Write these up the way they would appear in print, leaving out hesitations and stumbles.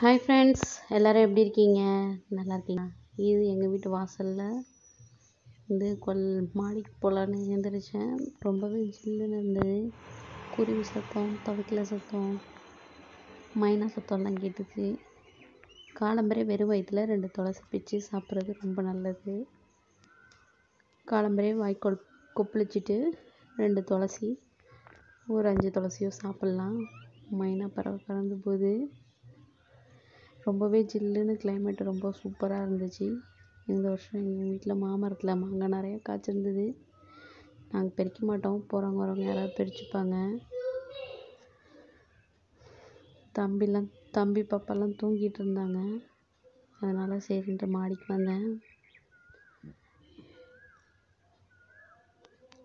Hi friends, எல்லோரும் எப்படி இருக்கீங்க? நல்லா இருக்கீங்க? இது எங்கள் வீட்டு வாசலில் வந்து மாடிக்கு போகலான்னு எழுந்திரிச்சேன். ரொம்பவே ஜில்லுன்னு இருந்தது. குருவி சத்தம், துவைக்கல சத்தம், மைனா சத்தம்லாம் கேட்டுச்சு. காலம்பரே வெறும் வயிற்றுல 2 துளசி பிச்சு சாப்பிட்றது ரொம்ப நல்லது. காலம்பரே வாய்க்கோல் கொப்பளிச்சிட்டு 2 துளசி, ஒரு 5 துளசியோ சாப்பிட்லாம். மைனா பறவை கலந்து போகுது. ரொம்பவே ஜில்லுன்னு கிளைமேட் ரொம்ப சூப்பராக இருந்துச்சு. இந்த வருஷம் எங்கள் வீட்டில் மாமரத்தில் மாங்காய் நிறையா காய்ச்சிருந்தது. நாங்கள் பறிக்க மாட்டோம், போகிறவங்க வரவங்க யாராவது பறிச்சுப்பாங்க. தம்பி பாப்பாலாம் தூங்கிட்டு இருந்தாங்க. அதனால் சரின்ட்டு மாடிக்கு வந்தேன்.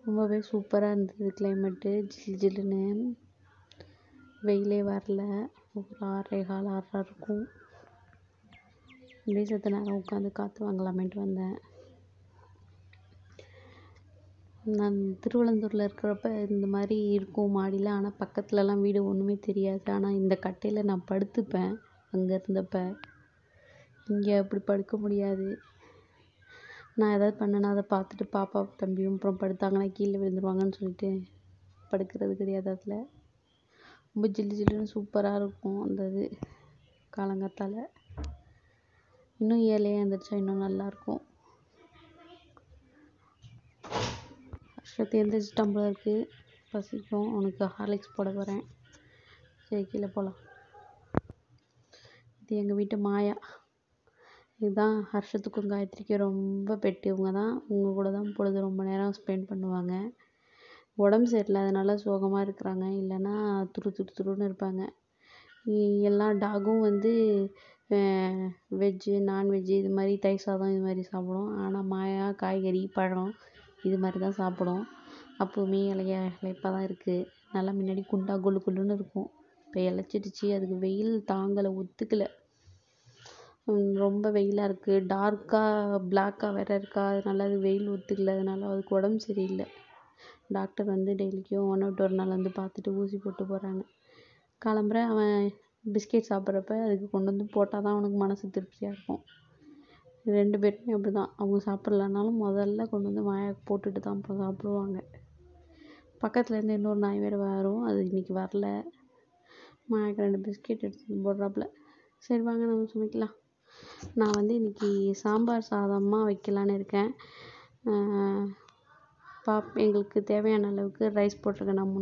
ரொம்பவே சூப்பராக இருந்தது கிளைமேட்டு. ஜில் ஜில்லுன்னு வெயிலே வரல. ஒரு 6:15 6:30 இருக்கும். அப்படியே சத்த நேரம் உட்காந்து காற்று வாங்கலாமேன்ட்டு வந்தேன். நான் திருவள்ளந்தூரில் இருக்கிறப்ப இந்த மாதிரி இருக்கும் மாடியில். ஆனால் பக்கத்துலலாம் வீடு ஒன்றுமே தெரியாது. ஆனால் இந்த கட்டையில் நான் படுத்துப்பேன். அங்கே இருந்தப்ப இங்கே அப்படி படுக்க முடியாது. நான் எதாவது பண்ணேன்னா அதை பார்த்துட்டு பாப்பா தம்பியும் அப்புறம் படுத்தாங்கன்னா கீழே விழுந்துருவாங்கன்னு சொல்லிட்டு படுக்கிறது கிடையாது. அதில் ரொம்ப ஜில்லு ஜில்லுன்னு சூப்பராக இருக்கும் அந்த இது. காலங்காத்தால் இன்னும் ஏழையாக எழுந்திரிச்சா இன்னும் நல்லாயிருக்கும். வருஷத்து எழுந்திரிச்சு டம்பளர் இருக்குது. பசிக்கும், அவனுக்கு ஹார்லிக்ஸ் போட போகிறேன். சரி, கீழே போகலாம். இது எங்கள் வீட்டு மாயா. இதுதான் ஹர்ஷத்துக்கும் காயத்ரிக்கும் ரொம்ப பெட்டு. இவங்க தான், இவங்க கூட தான் பொழுது ரொம்ப நேரம் ஸ்பெண்ட் பண்ணுவாங்க. உடம்பு சரியில்லை, அதனால் சோகமாக இருக்கிறாங்க. இல்லைன்னா துரு துரு துருன்னு இருப்பாங்க. எல்லா டாகும் வந்து வெஜ்ஜு நான்வெஜ்ஜு இது மாதிரி தயிர் சாதம் இது மாதிரி சாப்பிடும். ஆனால் மாயா காய்கறி பழம் இது மாதிரி தான் சாப்பிடும். அப்போவுமே இலைப்பாக தான் இருக்குது. நல்லா முன்னாடி குண்டா கொள்ளு கொள்ளுன்னு இருக்கும். இப்போ இலைச்சிடுச்சு. அதுக்கு வெயில் தாங்கலை, ஒத்துக்கலை. ரொம்ப வெயிலாக இருக்குது. டார்க்காக பிளாக்காக வேறு இருக்கா. அதனால அது வெயில் ஒத்துக்கலை. அதனால் அதுக்கு உடம்பு சரியில்லை. டாக்டர் வந்து டெய்லிக்கும் 1 விட்டு 1 நாள் வந்து பார்த்துட்டு ஊசி போட்டு போகிறாங்க. காலம்புற அவன் பிஸ்கெட் சாப்பிட்றப்ப அதுக்கு கொண்டு வந்து போட்டால் தான் அவனுக்கு மனசு திருப்தியாக இருக்கும். 2 பேருமே அப்படி தான். அவங்க சாப்பிட்லனாலும் முதல்ல கொண்டு வந்து மாயாவுக்கு போட்டுட்டு தான் அப்புறம் சாப்பிடுவாங்க. பக்கத்துலேருந்து இன்னொரு நாய் வேறு வரும். அது இன்றைக்கி வரல. மாயாவுக்கு 2 பிஸ்கெட் எடுத்து போடுறாப்புல. சரி வாங்க நம்ம சமைக்கலாம். நான் வந்து இன்றைக்கி சாம்பார் சாதமாக வைக்கலான்னு இருக்கேன். எங்களுக்கு தேவையான அளவுக்கு ரைஸ் போட்டிருக்கேன். நான்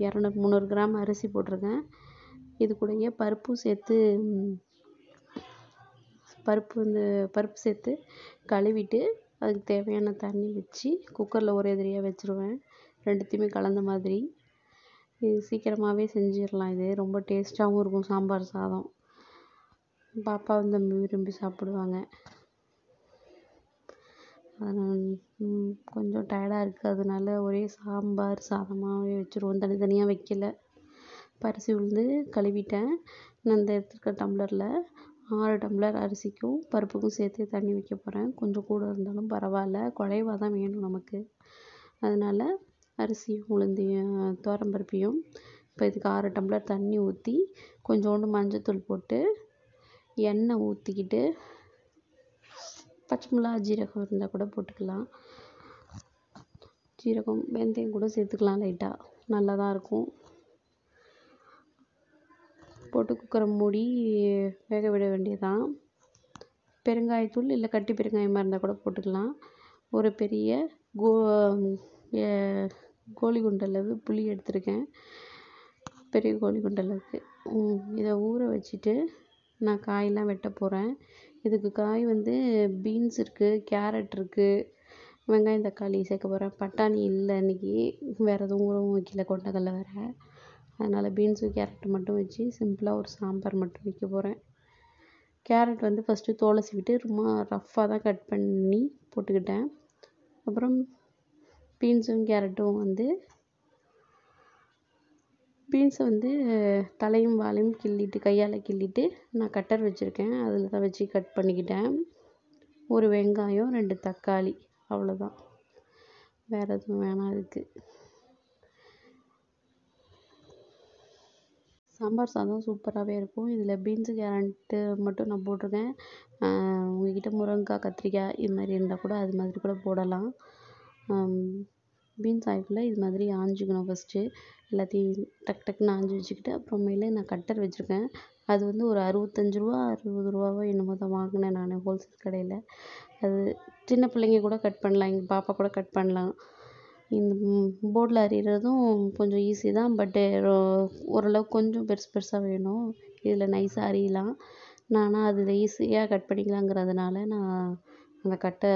200-300 கிராம் அரிசி போட்டிருக்கேன். இது கூடயே பருப்பு சேர்த்து கழுவிட்டு அதுக்கு தேவையான தண்ணி வச்சு குக்கரில் ஒரே எதிரியாக வச்சுருவேன். 2த்தையுமே கலந்த மாதிரி. இது சீக்கிரமாகவே செஞ்சிடலாம். இது ரொம்ப டேஸ்ட்டாகவும் இருக்கும். சாம்பார் சாதம் பாப்பா வந்து விரும்பி சாப்பிடுவாங்க. கொஞ்சம் டயர்டாக இருக்குது. அதனால ஒரே சாம்பார் சாதமாகவே வச்சுருவோம். தனித்தனியாக வைக்கல. அரிசி உளுந்து கழுவிட்டேன். நான் இந்த எடுத்துருக்க டம்ளரில் 6 டம்ளர் அரிசிக்கும் பருப்புக்கும் சேர்த்து தண்ணி வைக்க போகிறேன். கொஞ்சம் கூட இருந்தாலும் பரவாயில்ல, குழைவாக தான் வேணும் நமக்கு. அதனால் அரிசியும் உளுந்தையும் தோரம்பருப்பையும் இப்போ இதுக்கு 6 டம்ளர் தண்ணி ஊற்றி கொஞ்சோண்டு மஞ்சத்தூள் போட்டு எண்ணெய் ஊற்றிக்கிட்டு பச்சை மிளகா ஜீரகம் இருந்தால் கூட போட்டுக்கலாம். ஜீரகம் வெந்தயம் கூட சேர்த்துக்கலாம். லைட்டாக நல்லா தான் இருக்கும். போட்டு குக்கரை மூடி வேக விட வேண்டியதான். பெருங்காயத்தூள் இல்லை கட்டி பெருங்காயமாக இருந்தால் கூட போட்டுக்கலாம். ஒரு பெரிய கோலி குண்டளவு புளி எடுத்திருக்கேன். பெரிய கோலி குண்டளவுக்கு இதை ஊற வச்சுட்டு நான் காயெலாம் வெட்ட போகிறேன். இதுக்கு காய் வந்து பீன்ஸ் இருக்குது, கேரட் இருக்குது, வெங்காயம் தக்காளி சேர்க்க போகிறேன். பட்டாணி இல்லை இன்றைக்கி, வேறு எதுவும் ஊறவும் வைக்கல, கொண்டக்கடலை வேறு. அதனால் பீன்ஸு கேரட்டு மட்டும் வச்சு சிம்பிளாக ஒரு சாம்பார் மட்டும் வைக்க போகிறேன். கேரட் வந்து ஃபஸ்ட்டு தோலை சீவிட்டு ரொம்ப ரஃப்பாக தான் கட் பண்ணி போட்டுக்கிட்டேன். அப்புறம் பீன்ஸும் கேரட்டும் வந்து பீன்ஸை வந்து தலையும் வாலையும் கிள்ளிட்டு கையால் கிள்ளிட்டு நான் கட்டர் வச்சுருக்கேன், அதில் தான் வச்சு கட் பண்ணிக்கிட்டேன். ஒரு வெங்காயம் 2 தக்காளி, அவ்வளோதான். வேறு எதுவும் வேணாம். இருக்குது சாம்பார் சாதம் சூப்பராகவே இருக்கும். இதில் பீன்ஸு கேரட்டு மட்டும் நான் போட்டிருக்கேன். உங்கள்கிட்ட முருங்கைக்காய் கத்திரிக்காய் இது மாதிரி இருந்தால் கூட அது மாதிரி கூட போடலாம். பீன்ஸ் ஆயிடுக்குள்ளே இது மாதிரி ஆஞ்சிக்கணும் ஃபஸ்ட்டு. எல்லாத்தையும் டக் டக்குன்னு ஆஞ்சி வச்சுக்கிட்டு அப்புறமேலே நான் கட்டர் வச்சுருக்கேன். அது வந்து ஒரு 65 ரூபா 60 ரூபாவோ என்னமோ தான் வாங்கினேன் நான் ஹோல்சேல் கடையில். அது சின்ன பிள்ளைங்க கூட கட் பண்ணலாம், எங்கள் பாப்பா கூட கட் பண்ணலாம். இந்த போர்டில் அறிகிறதும் கொஞ்சம் ஈஸி தான், பட்டு ஓரளவுக்கு கொஞ்சம் பெருசு பெருசாக வேணும். இதில் நைஸாக அறியலாம். நானாக அதில் ஈஸியாக கட் பண்ணிக்கலாங்கிறதுனால நான் அந்த கட்டை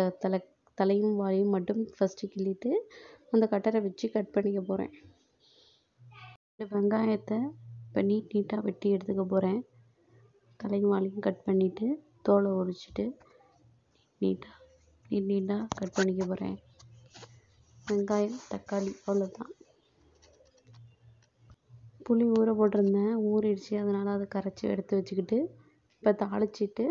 தலையும் வாயும் மட்டும் ஃபஸ்ட்டு கிள்ளிட்டு அந்த கட்டரை வச்சு கட் பண்ணிக்க போகிறேன். வெங்காயத்தை இப்போ நீட்டாக வெட்டி எடுத்துக்க போகிறேன். தலையும் வாழையும் கட் பண்ணிவிட்டு தோலை உரிச்சிட்டு நீட்டாக கட் பண்ணிக்க போகிறேன். வெங்காயம் தக்காளி அவ்வளோதான். புளி ஊற போட்டிருந்தேன், ஊறிடுச்சு. அதனால் அதை கரைச்சி எடுத்து வச்சுக்கிட்டு இப்போ தாளிச்சிட்டு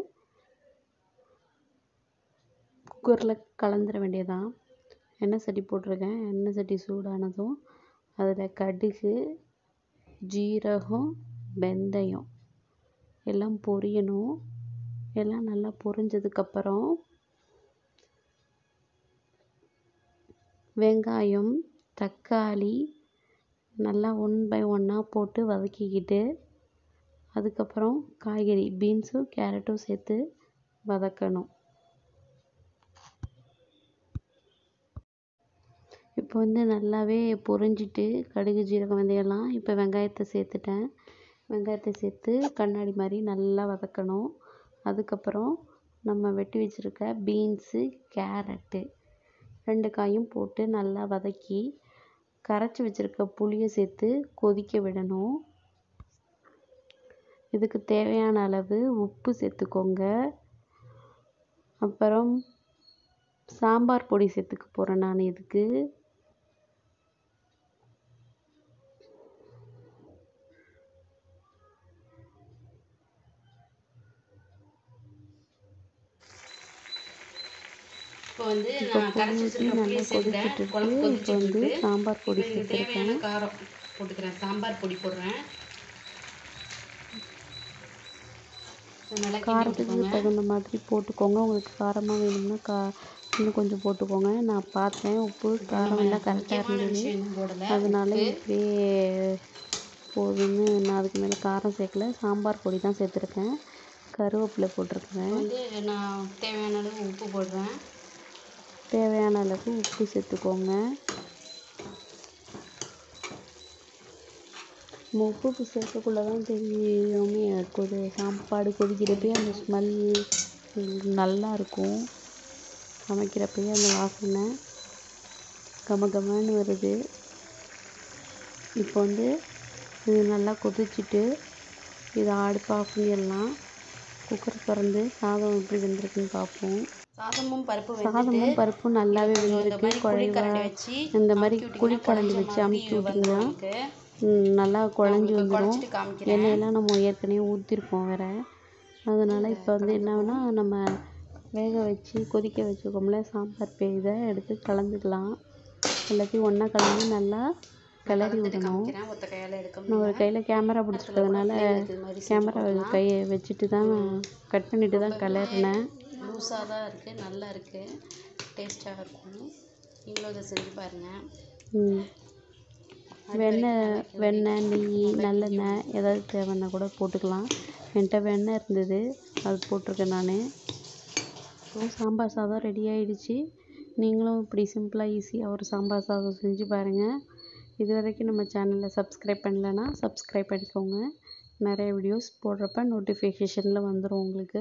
குக்கரில் கலந்துட வேண்டியதான். எண்ணெய் சட்டி போட்டிருக்கேன். எண்ணெய் சட்டி சூடானதும் அதில் கடுகு ஜீரகம் வெந்தயம் எல்லாம் பொரியணும். எல்லாம் நல்லா பொரிஞ்சதுக்கப்புறம் வெங்காயம் தக்காளி நல்லா 1 by 1ஆக போட்டு வதக்கிக்கிட்டு அதுக்கப்புறம் காய்கறி பீன்ஸும் கேரட்டும் சேர்த்து வதக்கணும். இப்போ வந்து நல்லாவே பொரிஞ்சிட்டு கடுகு ஜீரகம் வெந்தயம்லாம் இப்போ வெங்காயத்தை சேர்த்துட்டேன். வெங்காயத்தை சேர்த்து கண்ணாடி மாதிரி நல்லா வதக்கணும். அதுக்கப்புறம் நம்ம வெட்டி வச்சுருக்க பீன்ஸு கேரட்டு 2 காயும் போட்டு நல்லா வதக்கி கரைச்சி வச்சுருக்க புளியை சேர்த்து கொதிக்க விடணும். இதுக்கு தேவையான அளவு உப்பு சேர்த்துக்கோங்க. அப்புறம் சாம்பார் பொடி சேர்த்துக்க போகிறேன் நான். இதுக்கு இப்போ வந்து நான் கரைச்சி வச்சிருக்க புளியை சேர்த்துக்கிட்டு குழம்பு கொதிச்சுட்டு சாம்பார் பொடி தேவையான காரம் போட்டுக்கிறேன். சாம்பார் பொடி போடுறேன். காரத்துக்கு தகுந்த மாதிரி போட்டுக்கோங்க. உங்களுக்கு காரமாக வேணும்னா இன்னும் கொஞ்சம் போட்டுக்கோங்க. நான் பார்த்தேன் உப்பு காரம் எல்லாம் கரெக்டாக இருந்துச்சு, அதனால இப்படியே போதும்னு நான் அதுக்கு மேலே காரம் சேர்க்கல. சாம்பார் பொடி தான் சேர்த்துருக்கேன். கருவேப்பிலை போட்டிருக்கேன். வந்து நான் தேவையான அளவு உப்பு போடுறேன். தேவையான அளவுக்கு உப்பு சேர்த்துக்கோங்க. நம்ம உப்பு சேர்க்கக்குள்ளே தான் தெரியுமே சாப்பாடு கொதிக்கிறப்பயே அந்த ஸ்மெல் நல்லாயிருக்கும். சமைக்கிறப்பயே அந்த வாசனை கமகமன்னு வருது. இப்போ வந்து இது நல்லா கொதிச்சுட்டு இதை அடுப்பு ஆஃப் பண்ணிடலாம். குக்கர் திறந்து சாதம் எப்படி வெந்திருக்குன்னு பார்ப்போம். சாதமும் பருப்பும் நல்லாவே வெந்திருக்கு. குழைவாக இந்த மாதிரி குழிக்கலஞ்சி வச்சு அமுக்கி விட்டிங்கன்னா நல்லா குழஞ்சி வந்துடும். எண்ணெயெல்லாம் நம்ம ஏற்கனவே ஊற்றிருப்போம் வேறு. அதனால் இப்போ வந்து என்னன்னா நம்ம வேக வச்சு கொதிக்க வச்சுக்கோம்ல சாம்பார் இதை எடுத்து கலந்துக்கலாம். எல்லாத்தையும் ஒன்றா கலந்து நல்லா கிளறி விடணும். நான் ஒரு கையில் கேமரா பிடிச்சிக்கிறதுனால கேமரா கையை வச்சுட்டு தான் கட் பண்ணிட்டு தான் கிளறினேன். லூஸாக தான் இருக்குது, நல்லா இருக்குது, டேஸ்ட்டாக இருக்கும். நீங்களும் இதை செஞ்சு பாருங்கள். வெண்ணெய் நெய் நல்லெண்ணெய் ஏதாவது தேவைன்னா கூட போட்டுக்கலாம். என்கிட்ட வெண்ணெய் இருந்தது, அது போட்டிருக்கேன் நான். சாம்பார் சாதம் ரெடி ஆகிடுச்சு. நீங்களும் இப்படி சிம்பிளாக ஈஸியாக ஒரு சாம்பார் சாதம் செஞ்சு பாருங்கள். இது வரைக்கும் நம்ம சேனலில் சப்ஸ்கிரைப் பண்ணலைன்னா சப்ஸ்கிரைப் பண்ணிக்கோங்க. நிறைய வீடியோஸ் போடுறப்ப நோட்டிஃபிகேஷனில் வந்துடும் உங்களுக்கு.